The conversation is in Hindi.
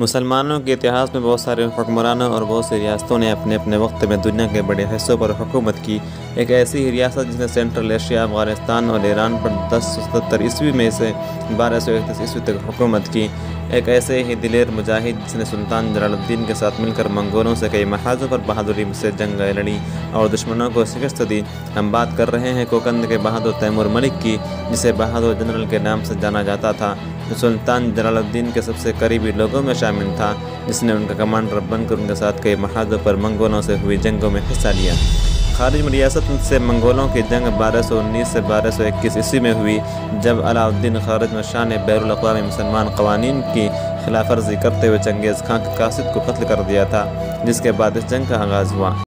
मुसलमानों के इतिहास में बहुत सारे हुक्मरानों और बहुत सी रियासतों ने अपने अपने वक्त में दुनिया के बड़े हिस्सों पर हुकूमत की। एक ऐसी ही रियासत जिसने सेंट्रल एशिया, अफगानिस्तान और ईरान पर 1077 ईस्वी में से 1231 ईस्वी तक हुकूमत की। एक ऐसे ही दिलेर मुजाहिद जिसने सुल्तान जलालुद्दीन के साथ मिलकर मंगोलों से कई महाजों पर बहादुरी से जंग लड़ी और दुश्मनों को शिकस्त दी। हम बात कर रहे हैं कोकंद के बहादुर तैमूर मलिक की, जिसे बहादुर जनरल के नाम से जाना जाता था। सुल्तान जलालुद्दीन के सबसे करीबी लोगों में शामिल था, जिसने उनका कमांडर बनकर उनके साथ कई महाजों पर मंगोलों से हुई जंगों में हिस्सा लिया। खारिज रियासत से मंगोलों की जंग 1219 से 1221 ईस्वी में हुई, जब अलाउद्दीन खारिज में शाह ने बैरुल अक़वामी मुसलमान कवानीन की खिलाफ वर्जी करते हुए चंगेज़ खां के कासिद को कत्ल कर दिया था, जिसके बाद इस जंग का आगाज़ हुआ।